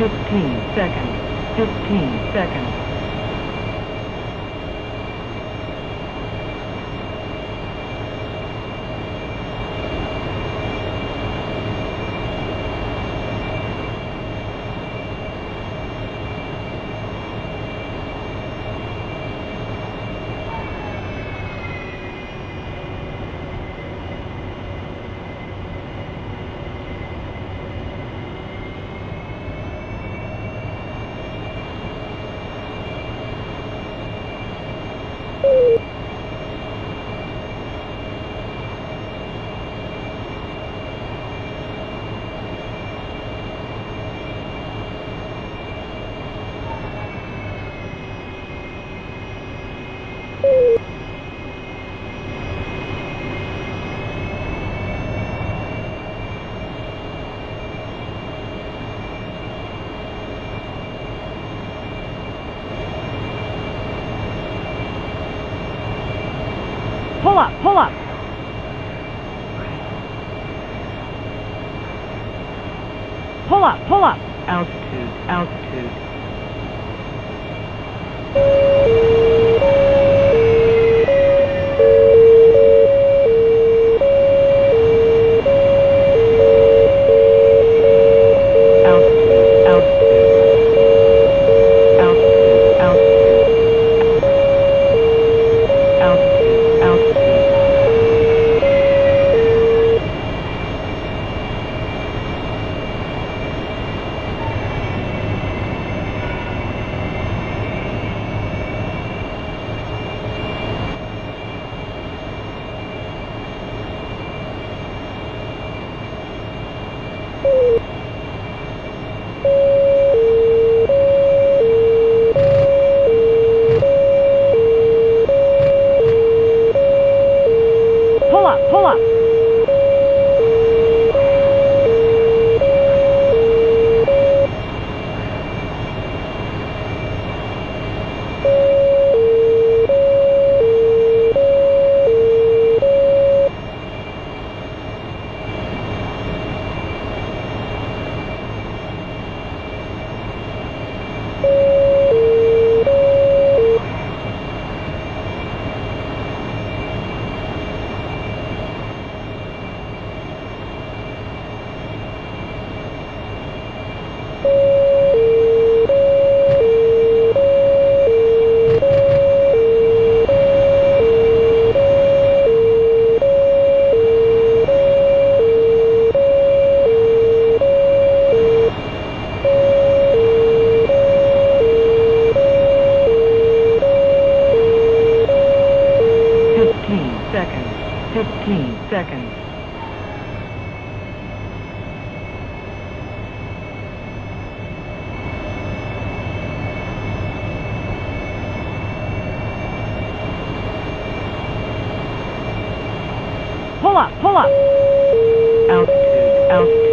15 seconds, 15 seconds. Pull up. Pull up, pull up. Altitude, altitude. Pull up, pull up. Altitude, altitude.